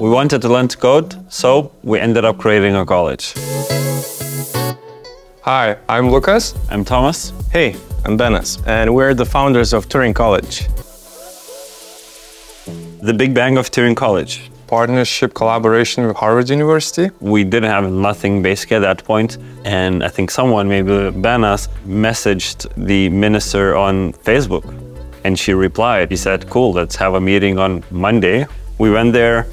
We wanted to learn to code, so we ended up creating a college. Hi, I'm Lucas. I'm Thomas. Hey, I'm Dennis. And we're the founders of Turing College. The Big Bang of Turing College. Partnership collaboration with Harvard University. We didn't have nothing basically at that point, and I think someone, maybe Benas, messaged the minister on Facebook, and she replied. He said, cool, let's have a meeting on Monday. We went there,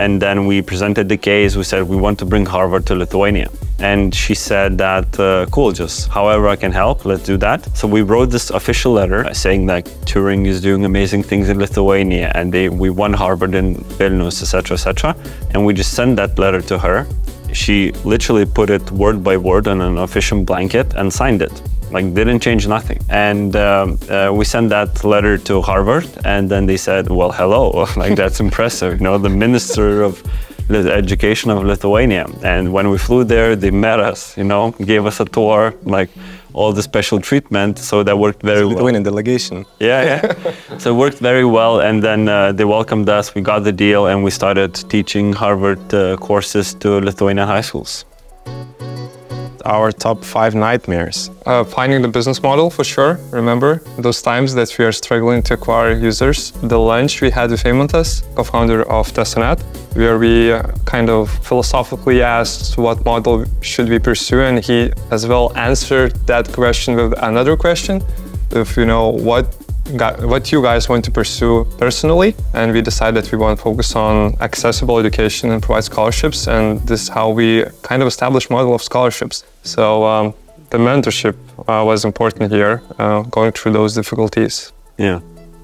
and then we presented the case. We said, we want to bring Harvard to Lithuania. And she said that, cool, just however I can help, let's do that. So we wrote this official letter saying that Turing is doing amazing things in Lithuania and we won Harvard in Vilnius, etc., etc. And we just sent that letter to her. She literally put it word by word on an official blanket and signed it. Like, didn't change nothing. And we sent that letter to Harvard, and then they said, well, hello, like, that's impressive. You know, the Minister of Education of Lithuania. And when we flew there, they met us, you know, gave us a tour, like, all the special treatment. So that worked very well. Lithuanian delegation. Yeah, yeah. So it worked very well. And then they welcomed us, we got the deal, and we started teaching Harvard courses to Lithuanian high schools. Our top 5 nightmares. Finding the business model, for sure. Remember those times that we are struggling to acquire users. The lunch we had with Aimantas, co-founder of Tessonet, where we kind of philosophically asked what model should we pursue, and he as well answered that question with another question, if you know what you guys want to pursue personally, and we decided that we want to focus on accessible education and provide scholarships, and this is how we kind of established model of scholarships. So the mentorship was important here, going through those difficulties. Yeah,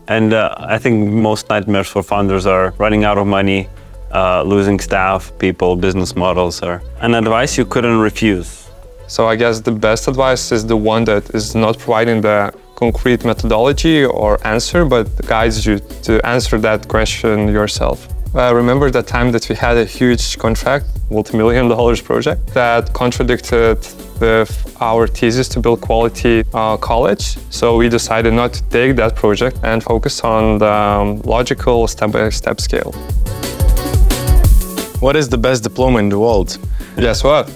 and I think most nightmares for founders are running out of money, losing staff, people, business models, or an advice you couldn't refuse. So I guess the best advice is the one that is not providing the concrete methodology or answer, but guides you to answer that question yourself. Remember that time that we had a huge contract, multi-million-dollar project, that contradicted with our thesis to build quality college. So we decided not to take that project and focus on the logical step-by-step scale. What is the best diploma in the world? Guess what?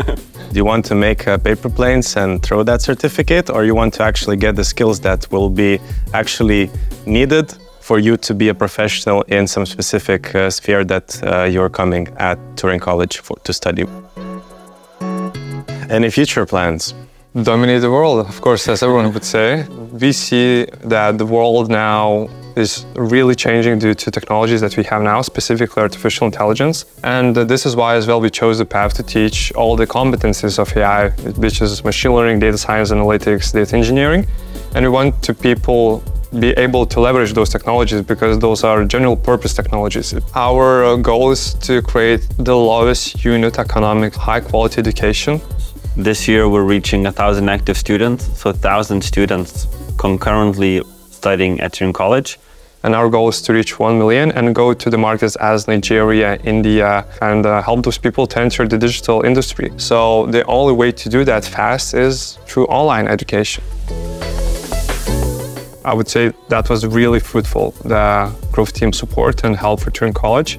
Do you want to make paper planes and throw that certificate, or you want to actually get the skills that will be actually needed for you to be a professional in some specific sphere that you're coming at Turing College to study? Any future plans? Dominate the world, of course, as everyone would say. We see that the world now is really changing due to technologies that we have now, specifically artificial intelligence. And this is why as well we chose the path to teach all the competencies of AI, which is machine learning, data science, analytics, data engineering. And we want to people be able to leverage those technologies because those are general purpose technologies. Our goal is to create the lowest unit economic high quality education. This year we're reaching 1,000 active students, so 1,000 students concurrently studying at Turing College. And our goal is to reach 1 million and go to the markets as Nigeria, India, and help those people to enter the digital industry. So the only way to do that fast is through online education. I would say that was really fruitful, the growth team support and help for Turing College.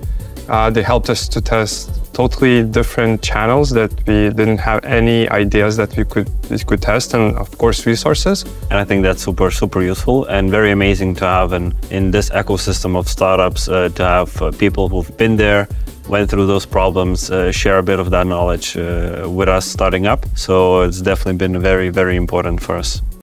They helped us to test totally different channels that we didn't have any ideas that we could test, and of course resources. And I think that's super useful and very amazing to have in this ecosystem of startups, to have people who've been there, went through those problems, share a bit of that knowledge with us starting up. So it's definitely been very, very important for us.